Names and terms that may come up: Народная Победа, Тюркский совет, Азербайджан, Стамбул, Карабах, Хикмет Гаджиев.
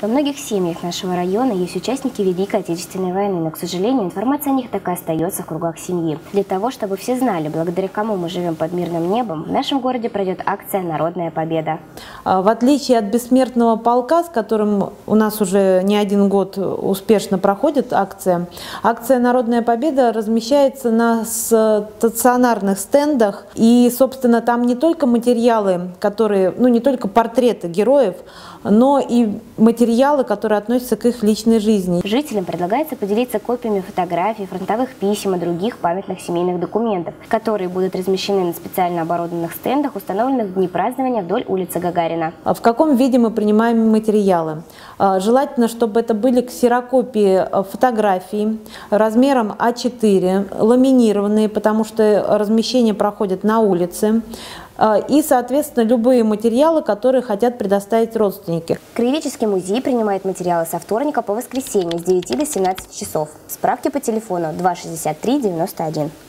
Во многих семьях нашего района есть участники Великой Отечественной войны, но, к сожалению, информация о них так и остается в кругах семьи. Для того, чтобы все знали, благодаря кому мы живем под мирным небом, в нашем городе пройдет акция «Народная Победа». В отличие от бессмертного полка, с которым у нас уже не один год успешно проходит акция «Народная Победа» размещается на стационарных стендах. И, собственно, там не только материалы, которые, не только портреты героев, но и материалы, которые относятся к их личной жизни. Жителям предлагается поделиться копиями фотографий, фронтовых писем и других памятных семейных документов, которые будут размещены на специально оборудованных стендах, установленных в дни празднования вдоль улицы Гагарина. В каком виде мы принимаем материалы? Желательно, чтобы это были ксерокопии фотографий размером А4, ламинированные, потому что размещение проходит на улице. И, соответственно, любые материалы, которые хотят предоставить родственники. Краеведческий музей принимает материалы со вторника по воскресенье с 9 до 17 часов. Справки по телефону 263 91.